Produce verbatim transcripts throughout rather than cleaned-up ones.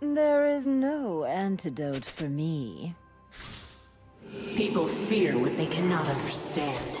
There is no antidote for me. People fear what they cannot understand.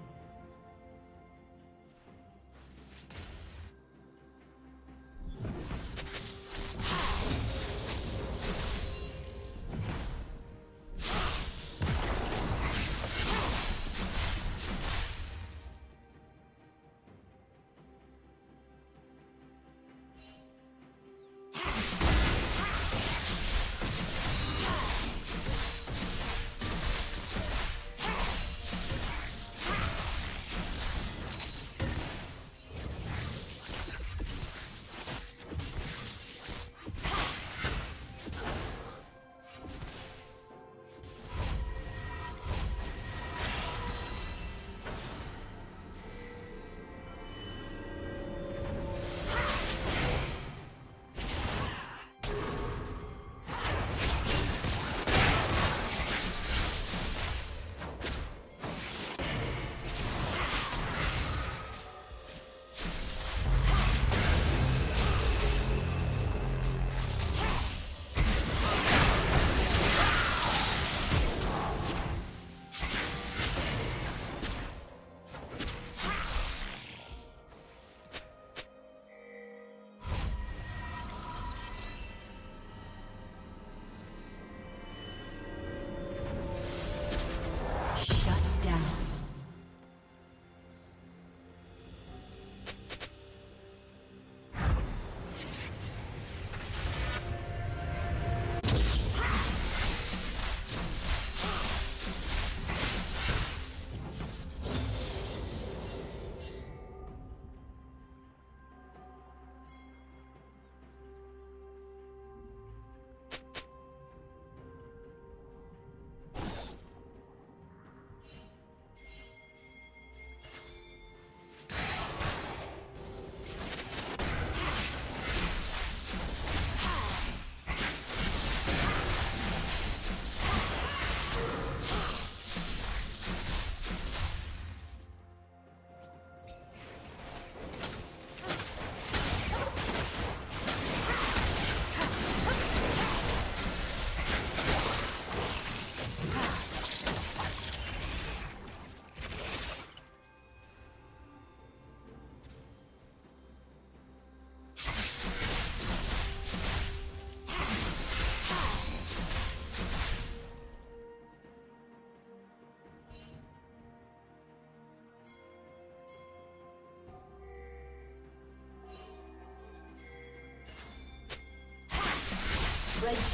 Red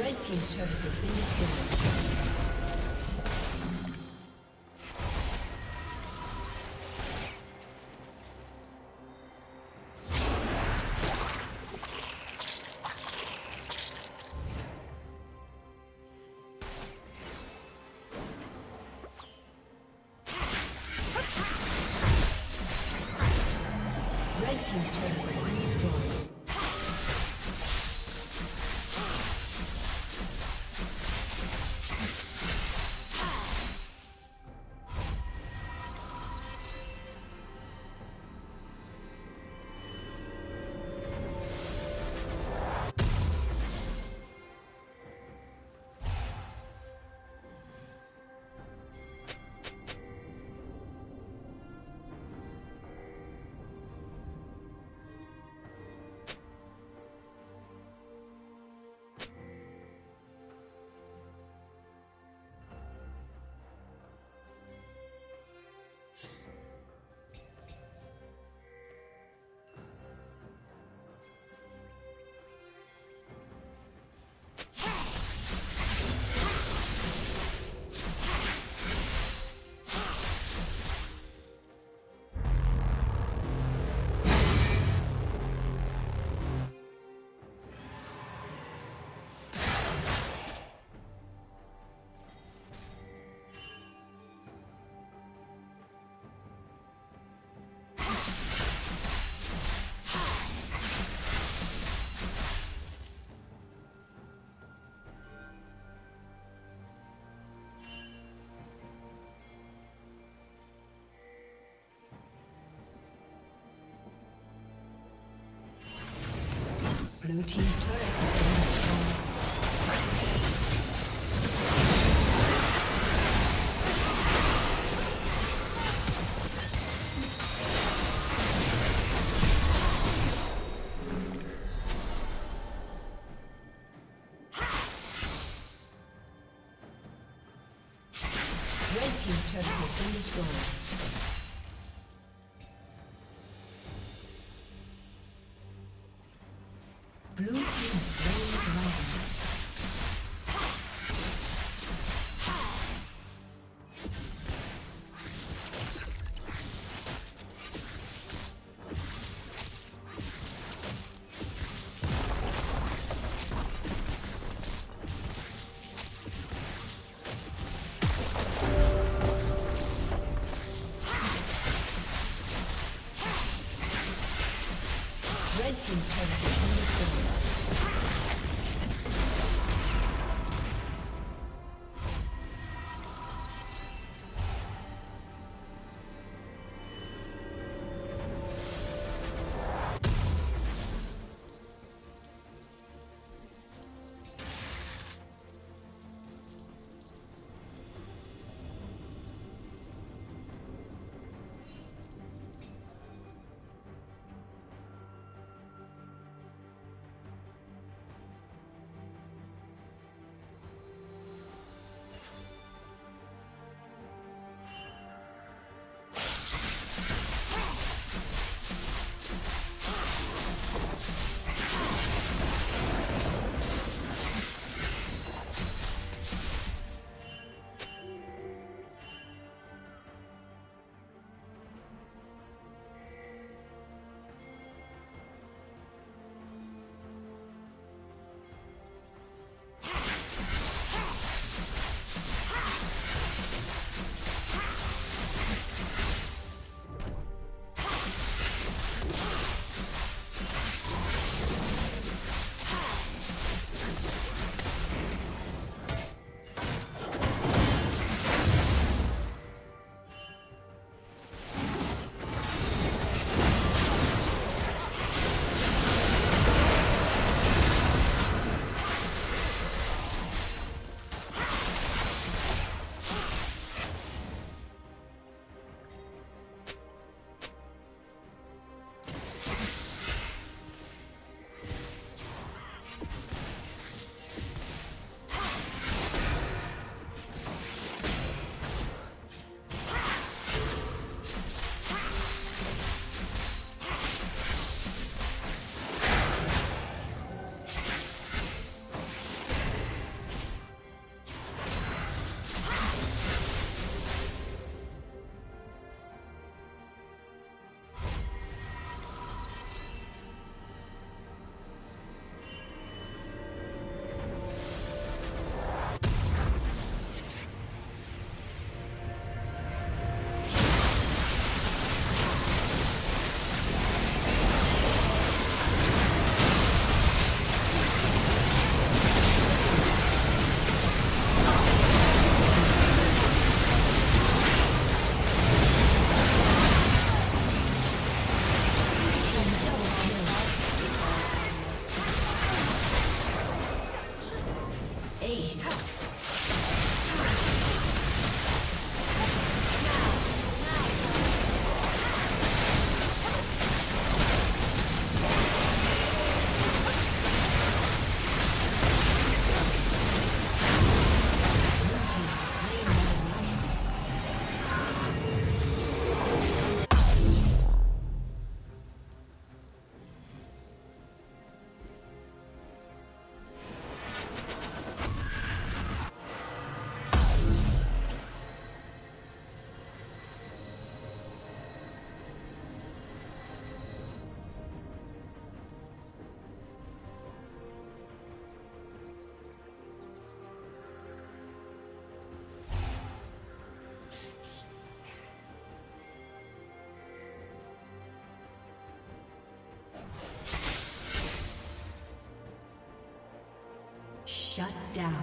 Red team's turret has been destroyed. Blue team's turret has been destroyed. Red team's turret has been destroyed. Red team's turret has been destroyed. Shut down.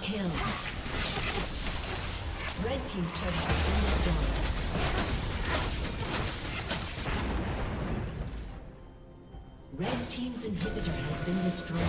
Kill. Red team's turret has been destroyed. Red team's inhibitor has been destroyed.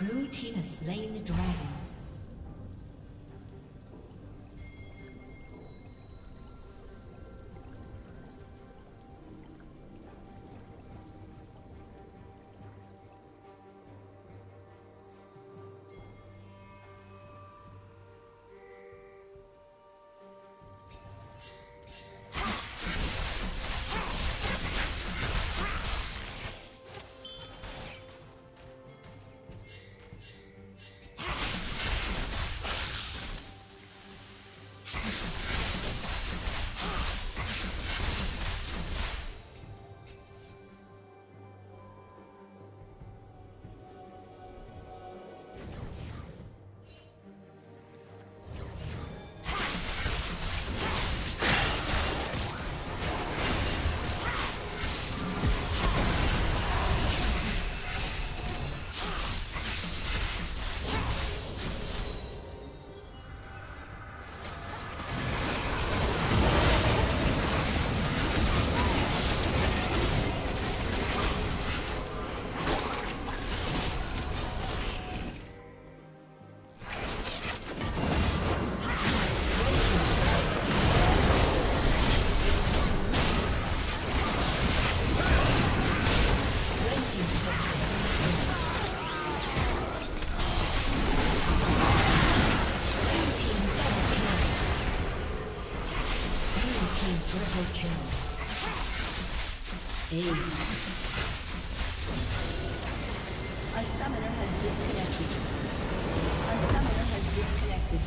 Blue team has slain the dragon. Triple kill. A summoner has disconnected. A summoner has disconnected.